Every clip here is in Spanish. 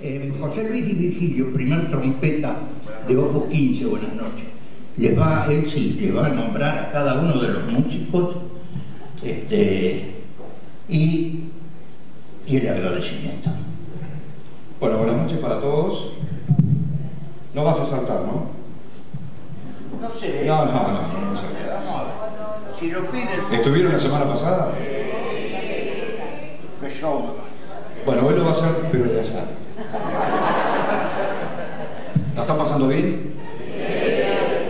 José Luis Di Virgilio, primer trompeta de Opus XV, buenas noches. Les va, él sí, le va a nombrar a cada uno de los músicos y el agradecimiento. Bueno, buenas noches para todos. No vas a saltar, ¿no? No sé. No sé. Si lo piden... ¿Estuvieron la semana pasada? Bueno, hoy lo va a hacer, pero de allá. ¿La están pasando bien?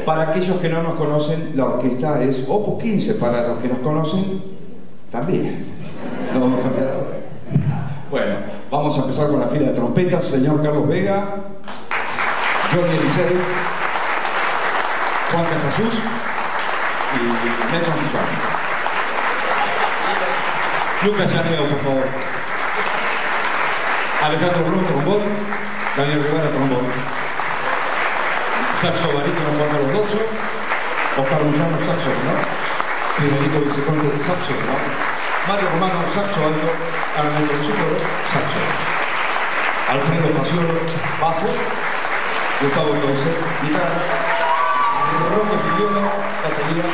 Para aquellos que no nos conocen, la orquesta es Opus XV. Para los que nos conocen, también. No vamos a cambiar ahora. Bueno, vamos a empezar con la fila de trompetas. Señor Carlos Vega, Johnny Eliseo, Juan Casasús y Ernesto Nuciforo. Lucas Gianneo, por favor. Alejandro Brown, trombón. Daniel Rivara, trombón. Saxo barítono, Juan Carlos Dorso. Oscar Moyano, saxo, ¿no? Federico Viceconte, saxo, ¿no? Mario Romano, saxo alto. Armando Blumetti, saxo. Alfredo Facciolo, bajo. Gustavo Toucet, guitarra. Rocco Filiolo, batería.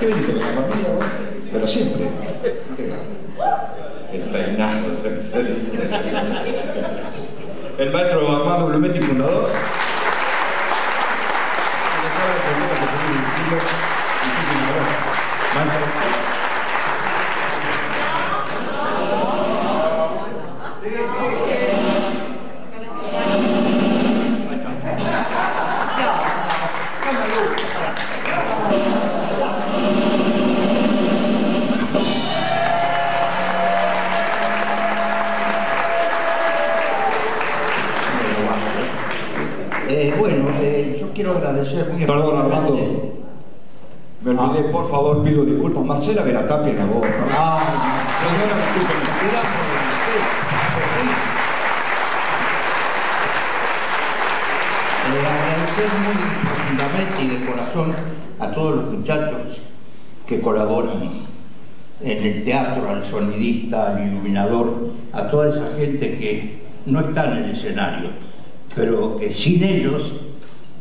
¿Qué viniste con la partida, no? Pero siempre. Qué grande. El peinado, el maestro Armando Blumetti, fundador. Muchísimas gracias. Maestro. Perdón, Armando, me olvidé, por favor, pido disculpas. Marcela, me la tapen a vos. Ah, señora, discúlpenme. Agradecer muy profundamente y de corazón a todos los muchachos que colaboran en el teatro, al sonidista, al iluminador, a toda esa gente que no está en el escenario, pero que sin ellos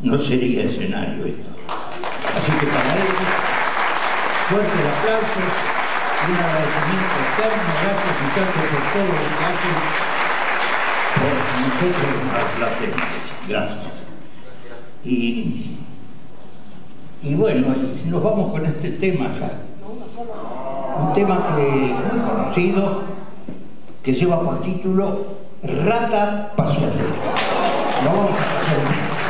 no sería escenario esto. Así que para ellos, fuerte el aplauso, un agradecimiento eterno, gracias muchachos por todos los que hacen por nosotros los platenses. Gracias. Y bueno, nos vamos con este tema ya. Un tema que es muy conocido, que lleva por título Rata Paseandera. Lo vamos a hacer.